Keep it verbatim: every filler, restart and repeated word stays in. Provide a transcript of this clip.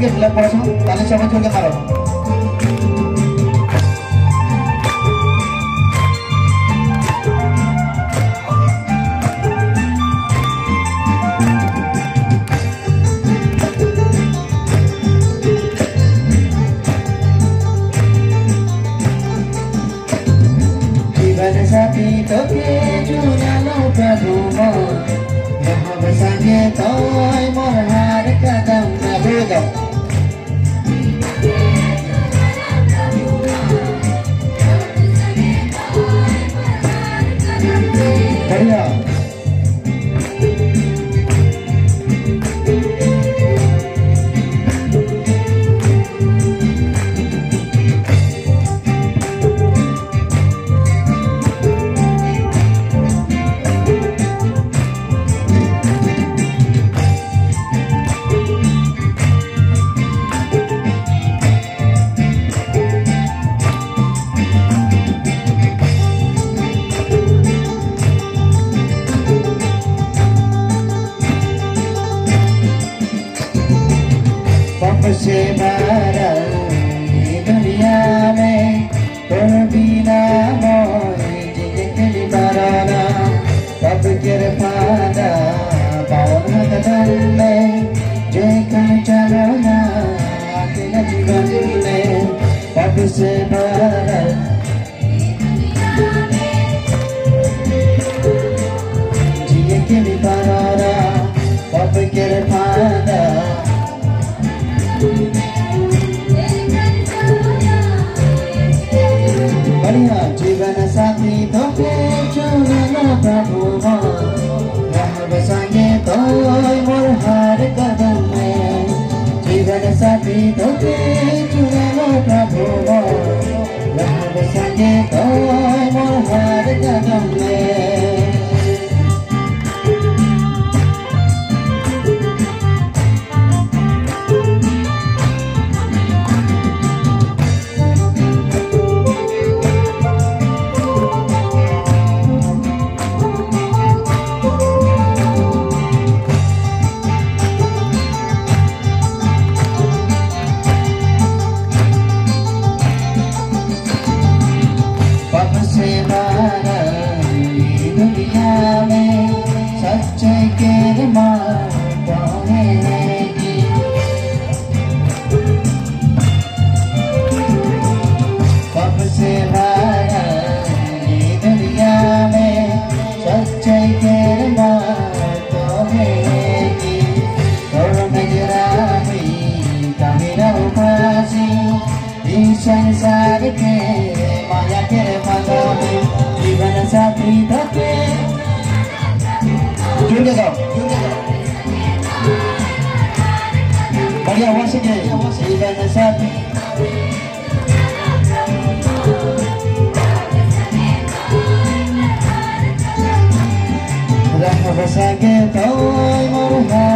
দিকে ব্ল্যাক পড়াশোনা তাদের সঙ্গে সঙ্গে পারো Tapi toke juna lupa rumah Maha besarnya toy morhar kadang nabudah Ayo Rasa getau,